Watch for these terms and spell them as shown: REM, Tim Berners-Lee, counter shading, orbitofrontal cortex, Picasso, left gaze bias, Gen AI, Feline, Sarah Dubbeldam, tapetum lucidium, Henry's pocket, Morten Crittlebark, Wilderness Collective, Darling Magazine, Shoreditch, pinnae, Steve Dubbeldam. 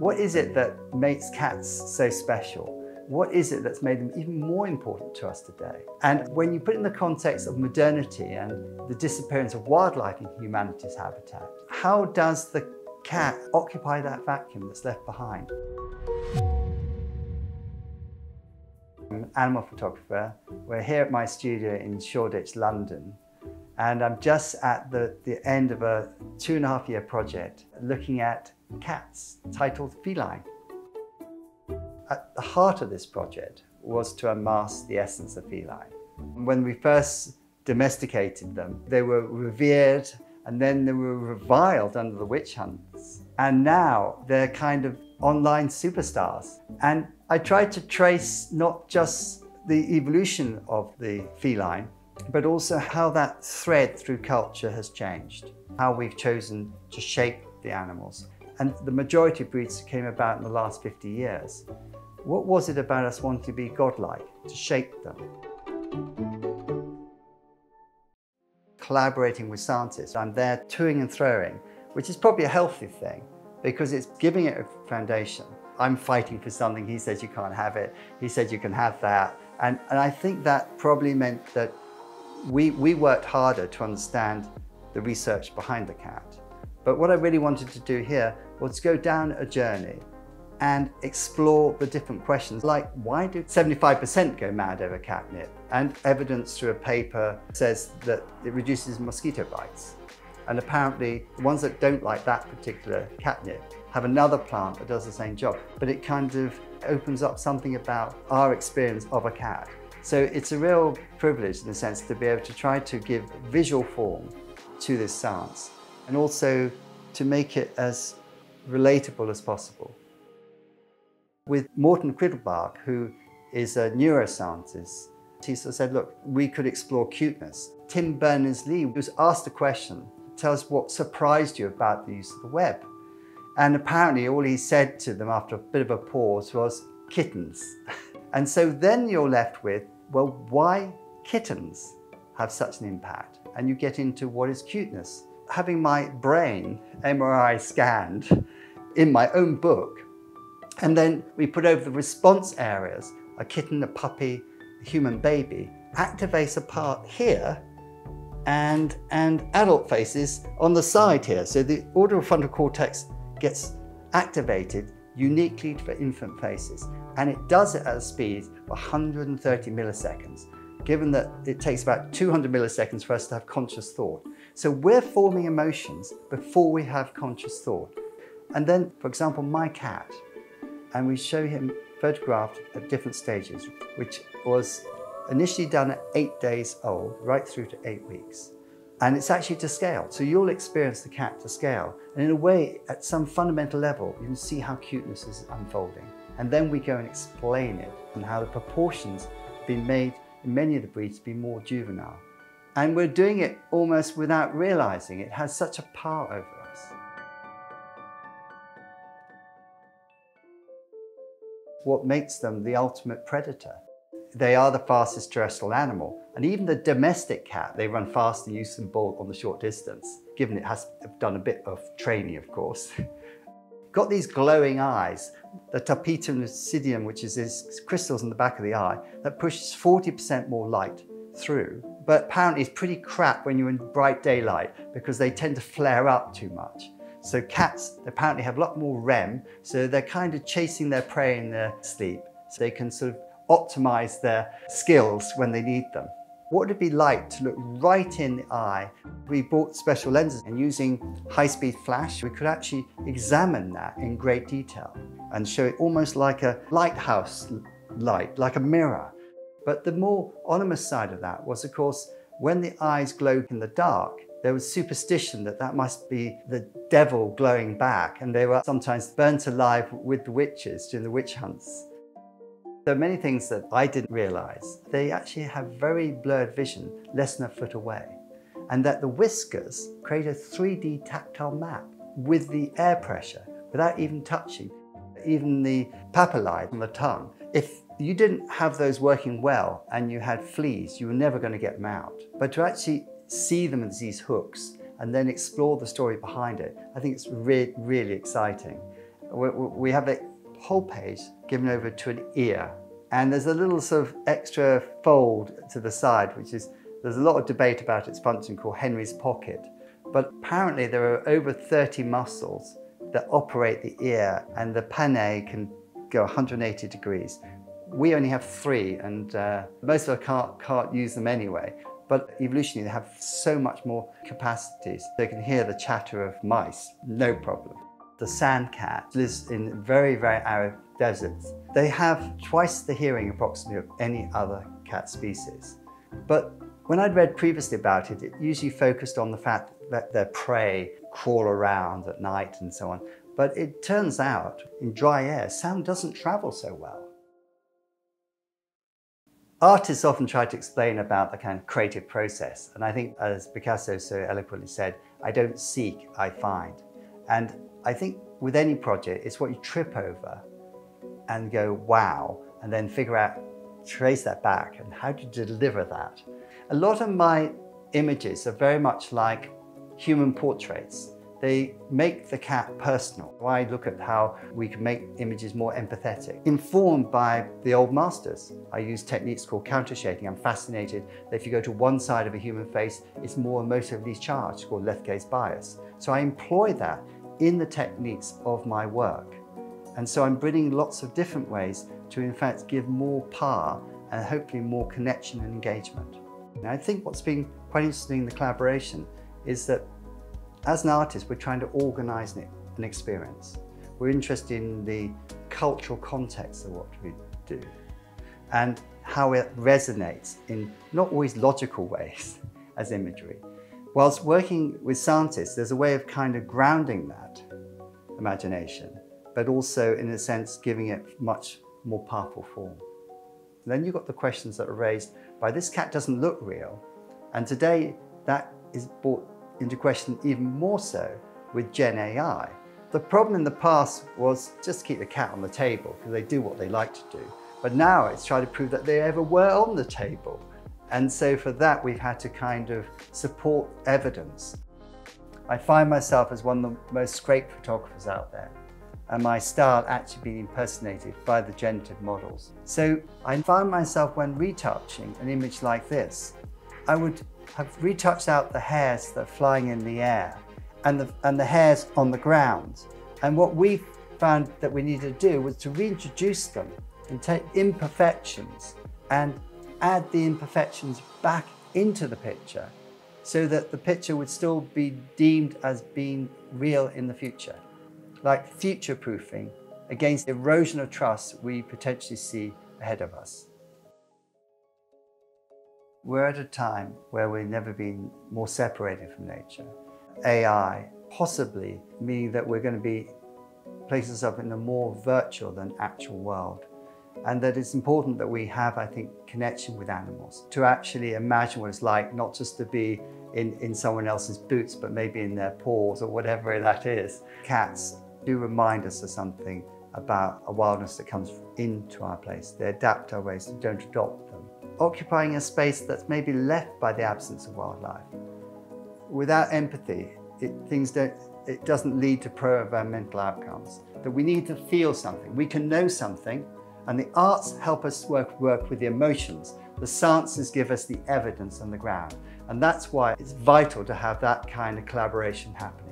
What is it that makes cats so special? What is it that's made them even more important to us today? And when you put it in the context of modernity and the disappearance of wildlife in humanity's habitat, how does the cat occupy that vacuum that's left behind? I'm an animal photographer. We're here at my studio in Shoreditch, London, and I'm just at the end of a 2.5-year project looking at cats titled Feline. At the heart of this project was to amass the essence of feline. When we first domesticated them, they were revered and then they were reviled under the witch hunts. And now they're kind of online superstars. And I tried to trace not just the evolution of the feline, but also how that thread through culture has changed, how we've chosen to shape the animals. And the majority of breeds came about in the last 50 years. What was it about us wanting to be godlike, to shape them? Collaborating with scientists, I'm there toing and throwing, which is probably a healthy thing because it's giving it a foundation. I'm fighting for something, he says you can't have it, he said you can have that. And I think that probably meant that we worked harder to understand the research behind the cat. But what I really wanted to do here was to go down a journey and explore the different questions, like why do 75% go mad over catnip? And evidence through a paper says that it reduces mosquito bites. And apparently the ones that don't like that particular catnip have another plant that does the same job, but it kind of opens up something about our experience of a cat. So it's a real privilege in a sense to be able to try to give visual form to this science and also to make it as relatable as possible. With Morten Crittlebark, who is a neuroscientist, he sort of said, look, we could explore cuteness. Tim Berners-Lee was asked a question, tell us what surprised you about the use of the web. And apparently all he said to them after a bit of a pause was kittens. And so then you're left with, well, why kittens have such an impact? And you get into what is cuteness. Having my brain MRI scanned in my own book, and then we put over the response areas, a kitten, a puppy, a human baby, activates a part here and adult faces on the side here. So the orbitofrontal cortex gets activated uniquely for infant faces, and it does it at a speed of 130 milliseconds, given that it takes about 200 milliseconds for us to have conscious thought. So we're forming emotions before we have conscious thought. And then, for example, my cat, and we show him photographed at different stages, which was initially done at 8 days old, right through to 8 weeks. And it's actually to scale. So you'll experience the cat to scale. And in a way, at some fundamental level, you can see how cuteness is unfolding. And then we go and explain it and how the proportions have been made in many of the breeds to be more juvenile. And we're doing it almost without realizing it has such a power over us. What makes them the ultimate predator? They are the fastest terrestrial animal. And even the domestic cat, they run fast and use some bolt on the short distance, given it has done a bit of training, of course. Got these glowing eyes, the tapetum lucidium, which is these crystals in the back of the eye, that pushes 40% more light through. But apparently it's pretty crap when you're in bright daylight because they tend to flare up too much. So cats apparently have a lot more REM, so they're kind of chasing their prey in their sleep, so they can sort of optimize their skills when they need them. What would it be like to look right in the eye? We bought special lenses, and using high-speed flash, we could actually examine that in great detail and show it almost like a lighthouse light, like a mirror. But the more ominous side of that was, of course, when the eyes glowed in the dark, there was superstition that that must be the devil glowing back, and they were sometimes burnt alive with the witches during the witch hunts. There are many things that I didn't realize. They actually have very blurred vision, less than a foot away, and that the whiskers create a 3D tactile map with the air pressure, without even touching. Even the papillae on the tongue, if you didn't have those working well and you had fleas, you were never going to get them out. But to actually see them as these hooks and then explore the story behind it, I think it's really exciting. we have the whole page given over to an ear. And there's a little sort of extra fold to the side, which is, there's a lot of debate about its function, called Henry's pocket. But apparently there are over 30 muscles that operate the ear, and the pinnae can go 180 degrees. We only have 3, and most of us can't use them anyway. But evolutionarily, they have so much more capacities. They can hear the chatter of mice, no problem. The sand cat lives in very, very arid deserts. They have twice the hearing, approximately, of any other cat species. But when I'd read previously about it, it usually focused on the fact that their prey crawl around at night and so on. But it turns out, in dry air, sound doesn't travel so well. Artists often try to explain about the kind of creative process, and I think, as Picasso so eloquently said, I don't seek, I find. And I think with any project, it's what you trip over and go, wow, and then figure out, trace that back, and how to deliver that. A lot of my images are very much like human portraits. They make the cat personal. I look at how we can make images more empathetic, informed by the old masters. I use techniques called counter shading. I'm fascinated that if you go to one side of a human face, it's more emotively charged, called left gaze bias. So I employ that in the techniques of my work. And so I'm bringing lots of different ways to, in fact, give more power and hopefully more connection and engagement. And I think what's been quite interesting in the collaboration is that as an artist, we're trying to organize an experience. We're interested in the cultural context of what we do and how it resonates in not always logical ways as imagery. Whilst working with scientists, there's a way of kind of grounding that imagination, but also, in a sense, giving it much more powerful form. And then you've got the questions that are raised by this cat doesn't look real. And today, that is brought into question even more so with Gen AI. The problem in the past was just keep the cat on the table because they do what they like to do. But now it's trying to prove that they ever were on the table. And so for that, we've had to kind of support evidence. I find myself as one of the most great photographers out there, and my style actually being impersonated by the generative models. So I found myself, when retouching an image like this, I would have retouched out the hairs that are flying in the air and the hairs on the ground. And what we found that we needed to do was to reintroduce them and take imperfections and add the imperfections back into the picture so that the picture would still be deemed as being real in the future. Like future-proofing against the erosion of trust we potentially see ahead of us. We're at a time where we've never been more separated from nature. AI possibly meaning that we're going to be placing ourselves in a more virtual than actual world. And that it's important that we have, I think, connection with animals to actually imagine what it's like, not just to be in someone else's boots, but maybe in their paws or whatever that is. Cats do remind us of something about a wildness that comes into our place. They adapt our ways, we don't adopt them. Occupying a space that's maybe left by the absence of wildlife. Without empathy, it doesn't lead to pro-environmental outcomes. That we need to feel something, we can know something, and the arts help us work with the emotions. The sciences give us the evidence on the ground. And that's why it's vital to have that kind of collaboration happening.